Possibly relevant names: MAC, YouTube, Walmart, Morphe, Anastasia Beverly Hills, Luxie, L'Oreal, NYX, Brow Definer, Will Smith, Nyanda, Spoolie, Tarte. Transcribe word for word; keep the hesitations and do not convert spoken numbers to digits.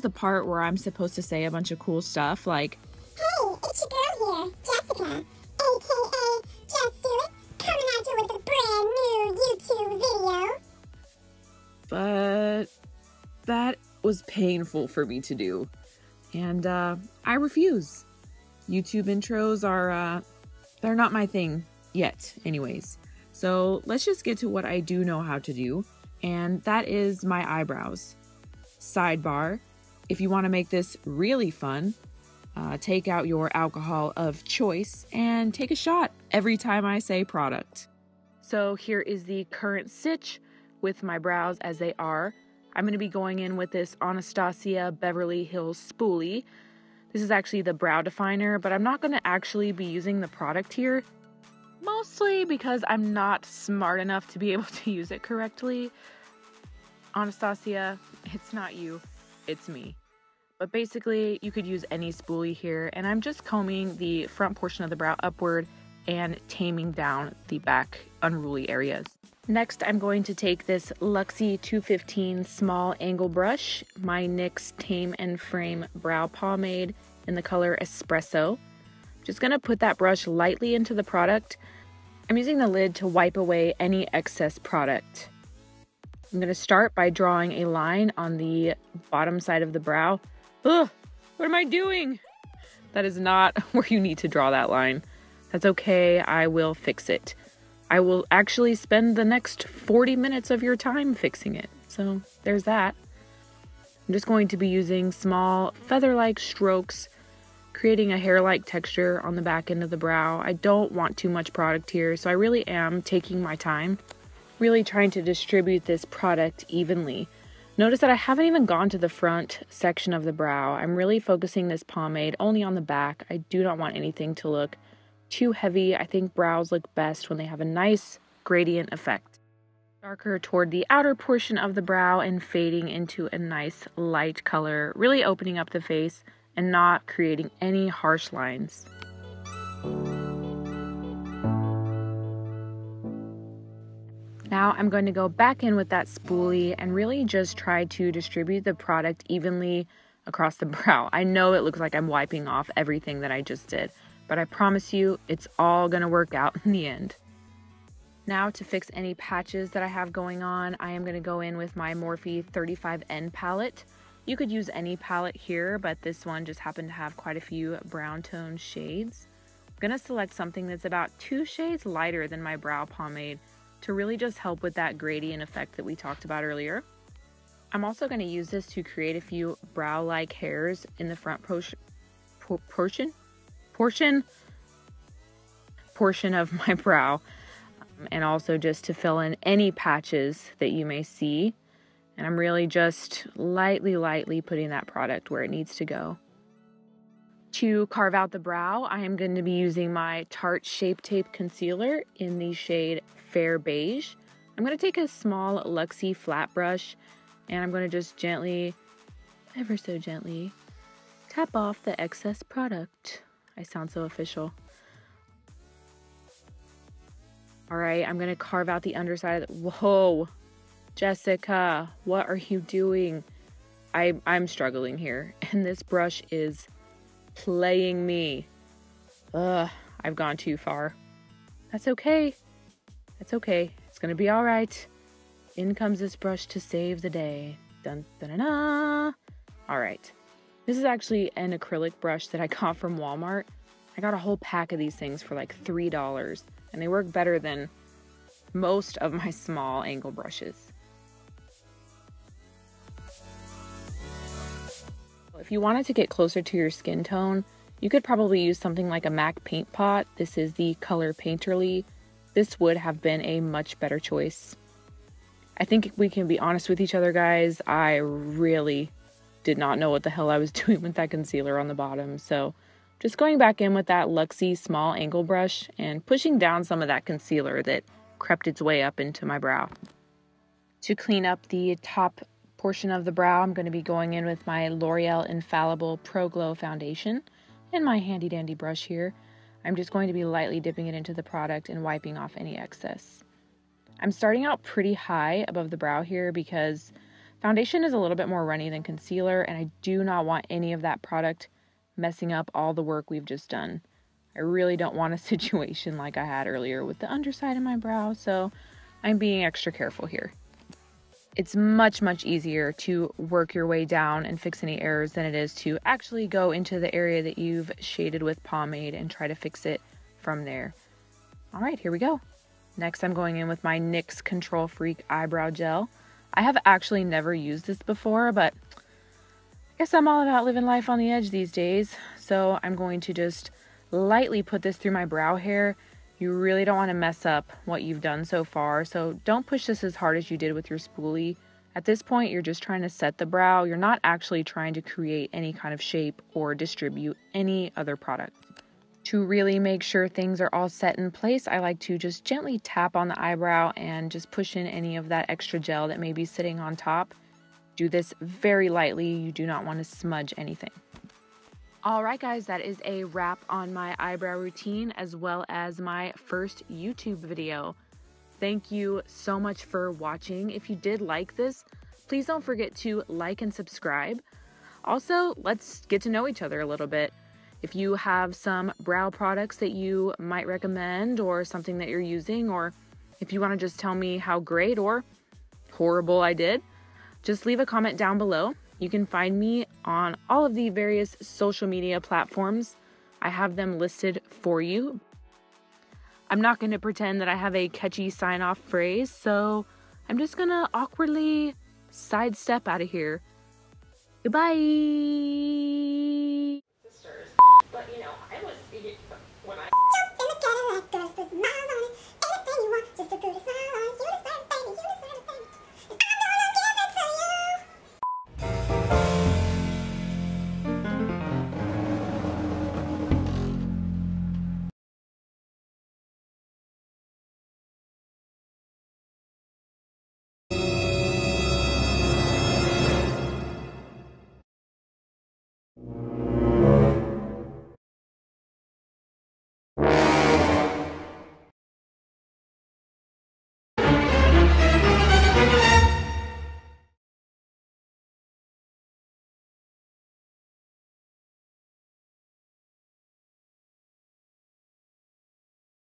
is the part where I'm supposed to say a bunch of cool stuff like, "Hey, it's your girl here, Jessica, aka Just Do It, coming at you with a brand new YouTube video." But that was painful for me to do, and uh, I refuse. YouTube intros are, uh, they're not my thing yet anyways. So let's just get to what I do know how to do, and that is my eyebrows. Sidebar, if you want to make this really fun, uh, take out your alcohol of choice and take a shot every time I say product. So here is the current stitch with my brows as they are. I'm going to be going in with this Anastasia Beverly Hills Spoolie. This is actually the brow definer, but I'm not going to actually be using the product here, mostly because I'm not smart enough to be able to use it correctly. Anastasia, it's not you, it's me. But basically, you could use any spoolie here, and I'm just combing the front portion of the brow upward and taming down the back unruly areas. Next, I'm going to take this Luxie two fifteen small angle brush, my NYX Tame and Frame Brow Pomade in the color Espresso. Just gonna put that brush lightly into the product. I'm using the lid to wipe away any excess product. I'm gonna start by drawing a line on the bottom side of the brow. Ugh, what am I doing? That is not where you need to draw that line. That's okay, I will fix it. I will actually spend the next forty minutes of your time fixing it. So there's that. I'm just going to be using small feather-like strokes, creating a hair-like texture on the back end of the brow. I don't want too much product here, so I really am taking my time, really trying to distribute this product evenly. Notice that I haven't even gone to the front section of the brow. I'm really focusing this pomade only on the back. I do not want anything to look too heavy. I think brows look best when they have a nice gradient effect. Darker toward the outer portion of the brow and fading into a nice light color, really opening up the face and not creating any harsh lines. Now I'm going to go back in with that spoolie and really just try to distribute the product evenly across the brow. I know it looks like I'm wiping off everything that I just did, but I promise you, it's all gonna work out in the end. Now to fix any patches that I have going on, I am gonna go in with my Morphe thirty-five N palette. You could use any palette here, but this one just happened to have quite a few brown tone shades. I'm gonna select something that's about two shades lighter than my brow pomade to really just help with that gradient effect that we talked about earlier. I'm also gonna use this to create a few brow-like hairs in the front portion. portion portion of my brow, um, and also just to fill in any patches that you may see. And I'm really just lightly lightly putting that product where it needs to go. To carve out the brow, I am going to be using my Tarte Shape Tape concealer in the shade Fair Beige. I'm going to take a small Luxie flat brush, and I'm going to just gently, ever so gently, tap off the excess product. I sound so official. All right, I'm gonna carve out the underside of the, whoa, Jessica, what are you doing? I, I'm struggling here, and this brush is playing me. Ugh, I've gone too far. That's okay, that's okay. It's gonna be all right. In comes this brush to save the day. Dun, dun, dun, dun. All right. This is actually an acrylic brush that I got from Walmart. I got a whole pack of these things for like three dollars, and they work better than most of my small angle brushes. If you wanted to get closer to your skin tone, you could probably use something like a MAC paint pot. This is the color Painterly. This would have been a much better choice. I think we can be honest with each other, guys. I really did not know what the hell I was doing with that concealer on the bottom. So just going back in with that Luxie small angle brush and pushing down some of that concealer that crept its way up into my brow. To clean up the top portion of the brow, I'm going to be going in with my L'Oreal Infallible Pro Glow Foundation and my handy dandy brush here. I'm just going to be lightly dipping it into the product and wiping off any excess. I'm starting out pretty high above the brow here because Foundation is a little bit more runny than concealer, and I do not want any of that product messing up all the work we've just done. I really don't want a situation like I had earlier with the underside of my brow, so I'm being extra careful here. It's much, much easier to work your way down and fix any errors than it is to actually go into the area that you've shaded with pomade and try to fix it from there. All right, here we go. Next, I'm going in with my NYX Control Freak Eyebrow Gel. I have actually never used this before, but I guess I'm all about living life on the edge these days. So I'm going to just lightly put this through my brow hair. You really don't want to mess up what you've done so far, so don't push this as hard as you did with your spoolie. At this point, you're just trying to set the brow. You're not actually trying to create any kind of shape or distribute any other product. To really make sure things are all set in place, I like to just gently tap on the eyebrow and just push in any of that extra gel that may be sitting on top. Do this very lightly. You do not want to smudge anything. All right, guys, that is a wrap on my eyebrow routine as well as my first YouTube video. Thank you so much for watching. If you did like this, please don't forget to like and subscribe. Also, let's get to know each other a little bit. If you have some brow products that you might recommend or something that you're using, or if you want to just tell me how great or horrible I did, just leave a comment down below. You can find me on all of the various social media platforms. I have them listed for you. I'm not going to pretend that I have a catchy sign-off phrase, so I'm just going to awkwardly sidestep out of here. Goodbye!